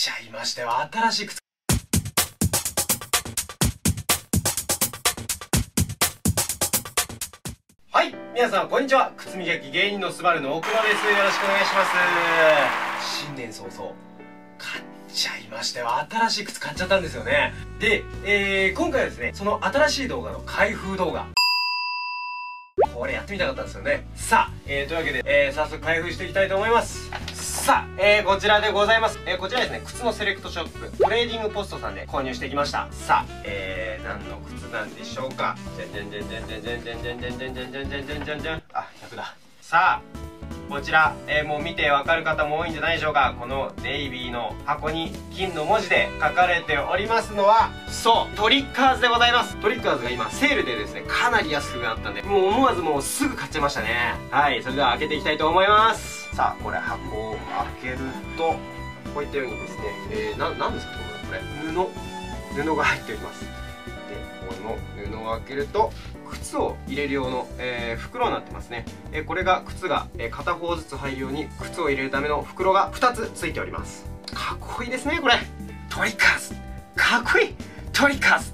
ちゃいましたよ、新しい靴。はい、皆さんこんにちは。靴磨き芸人のすばるの奥野です。よろしくお願いします。新年早々買っちゃいましたよ、新しい靴買っちゃったんですよね。で、今回はですね、その新しい動画の開封動画、これやってみたかったんですよね。さあ、というわけで、早速開封していきたいと思います。さあ、こちらでございます、こちらですね、靴のセレクトショップトレーディングポストさんで購入してきました。さあ、何の靴なんでしょうか。じゃんじゃんじゃんじゃんじゃんじゃんじゃんじゃんじゃんじゃんじゃんじゃんじゃんじゃんじゃん。あ、100だ。さあ、こちら、もう見てわかる方も多いんじゃないでしょうか。このネイビーの箱に金の文字で書かれておりますのは、そう、トリッカーズでございます。トリッカーズが今セールでですね、かなり安くなったんで、もう思わずもうすぐ買っちゃいましたね。はい、それでは開けていきたいと思います。さあ、これ箱を開けるとこういったようにですね、何ですかこれ、布が入っております。で、この布を開けると靴を入れる用の、袋になってますね。これが靴が、片方ずつ入るように靴を入れるための袋が2つついております。かっこいいですね、これトリッカーズ。かっこいい、トリッカーズ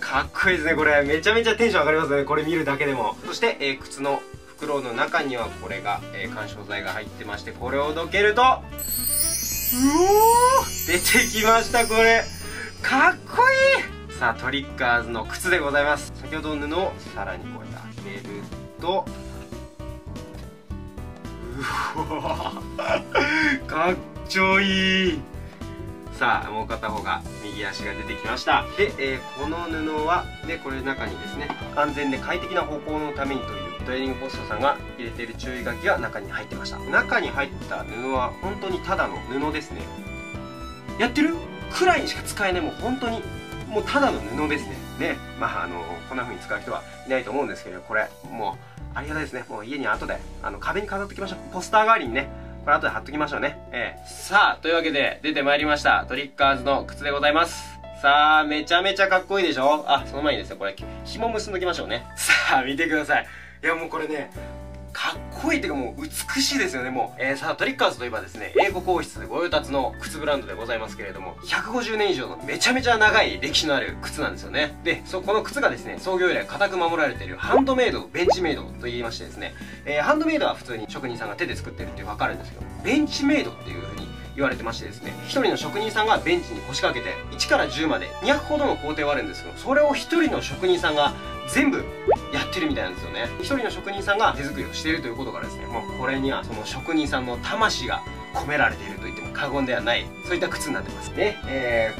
かっこいいですね。これめちゃめちゃテンション上がりますね、これ見るだけでも。そして、靴の袋の中にはこれが、緩衝材が入ってまして、これをどけるとうおー、出てきました。これかっこいい。さあ、トリッカーズの靴でございます。先ほどの布をさらにこうやって開けると、うわかっちょいい。さあ、もう片方が右足が出てきました。で、この布はで、これ中にですね、安全で快適な歩行のためにというトレーニングポストさんが入れている注意書きが中に入ってました。中に入った布は本当にただの布ですね。やってるくらいにしか使えない、もう本当にもうただの布ですね。ね、まあこんな風に使う人はいないと思うんですけど、これもうありがたいですね。もう家に後で壁に飾っておきましょう。ポスター代わりにね、これ後で貼っときましょうね。さあ、というわけで出てまいりましたトリッカーズの靴でございます。さあ、めちゃめちゃかっこいいでしょ。あ、その前にですね、これ紐結んどきましょうね。さあ、見てください。いや、もうこれね、かっこいいっていうか、もう美しいですよね、もう。さあ、トリッカーズといえばですね、英国王室で御用達の靴ブランドでございますけれども、150年以上のめちゃめちゃ長い歴史のある靴なんですよね。で、この靴がですね、創業以来固く守られているハンドメイド、ベンチメイドといいましてですね、ハンドメイドは普通に職人さんが手で作ってるって分かるんですけど、ベンチメイドっていうふうに言われてましてですね、1人の職人さんがベンチに腰掛けて1から10まで200ほどの工程はあるんですけど、それを1人の職人さんが全部やってるみたいなんですよね。1人の職人さんが手作りをしているということからですね、もうこれにはその職人さんの魂が込められていると言っても過言ではない、そういった靴になってますね。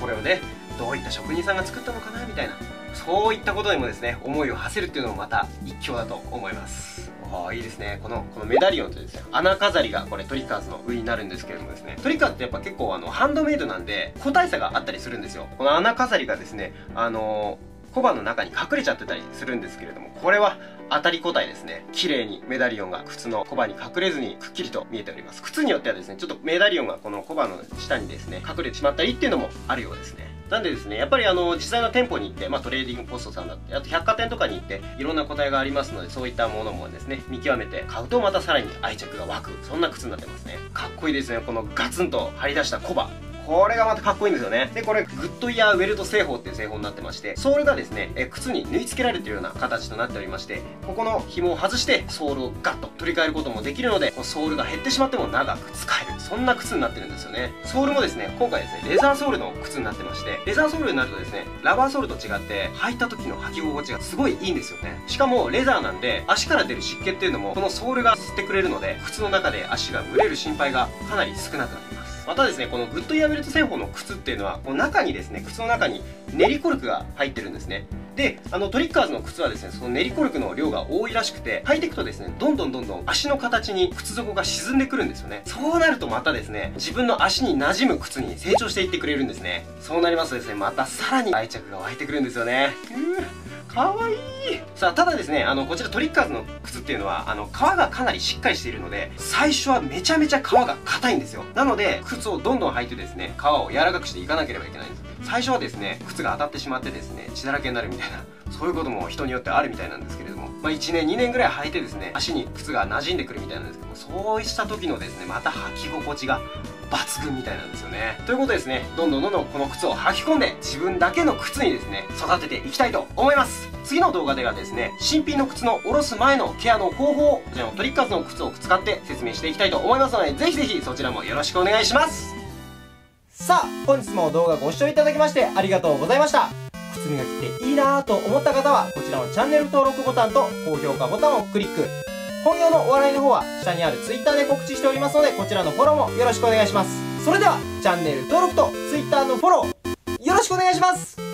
これをね、どういった職人さんが作ったのかなみたいな、そういったことにもですね、思いを馳せるっていうのもまた一興だと思います。いいですね。このメダリオンというですね、穴飾りがこれトリッカーズの上になるんですけれどもですね、トリッカーズってやっぱ結構ハンドメイドなんで個体差があったりするんですよ。この穴飾りがですね、小判の中に隠れちゃってたりするんですけれども、これは当たり個体ですね。綺麗にメダリオンが靴の小判に隠れずにくっきりと見えております。靴によってはですね、ちょっとメダリオンがこの小判の下にですね隠れてしまったりっていうのもあるようですね。なんでですね、やっぱり実際の店舗に行って、トレーディングポストさんだって、あと百貨店とかに行って、いろんな個体がありますので、そういったものもですね、見極めて買うと、またさらに愛着が湧く、そんな靴になってますね。かっこいいですね、このガツンと張り出したコバ。これがまたかっこいいんですよね。で、これ、グッドイヤーウェルト製法っていう製法になってまして、ソールがですね、靴に縫い付けられているような形となっておりまして、ここの紐を外して、ソールをガッと取り替えることもできるので、ソールが減ってしまっても長く使える。そんな靴になってるんですよね。ソールもですね、今回ですね、レザーソールの靴になってまして、レザーソールになるとですね、ラバーソールと違って、履いた時の履き心地がすごいいいんですよね。しかも、レザーなんで、足から出る湿気っていうのも、このソールが吸ってくれるので、靴の中で足が蒸れる心配がかなり少なくなります。またですね、このグッドイヤーベルト製法の靴っていうのは、中にですね、靴の中に練りコルクが入ってるんですね。で、トリッカーズの靴はですね、その練りコルクの量が多いらしくて、履いていくとですね、どんどん足の形に靴底が沈んでくるんですよね。そうなるとまたですね、自分の足に馴染む靴に成長していってくれるんですね。そうなりますとですね、またさらに愛着が湧いてくるんですよね。かわいい。さあ、ただですね、こちらトリッカーズの靴っていうのは、皮がかなりしっかりしているので、最初はめちゃめちゃ皮が硬いんですよ。なので、靴をどんどん履いてですね、皮を柔らかくしていかなければいけないんです。最初はですね、靴が当たってしまってですね、血だらけになるみたいな、そういうことも人によってあるみたいなんですけれども、1年2年ぐらい履いてですね、足に靴が馴染んでくるみたいなんですけども、そうした時のですね、また履き心地が抜群みたいなんですよね。ということでですね、どんどんこの靴を履き込んで、自分だけの靴にですね、育てていきたいと思います。次の動画ではですね、新品の靴の下ろす前のケアの方法を、こちらのトリッカーズの靴を使って説明していきたいと思いますので、ぜひぜひそちらもよろしくお願いします。さあ、本日も動画ご視聴いただきましてありがとうございました。靴磨きっていいなぁと思った方は、こちらのチャンネル登録ボタンと高評価ボタンをクリック。本業のお笑いの方は下にある Twitter で告知しておりますので、こちらのフォローもよろしくお願いします。それではチャンネル登録と Twitter のフォローよろしくお願いします。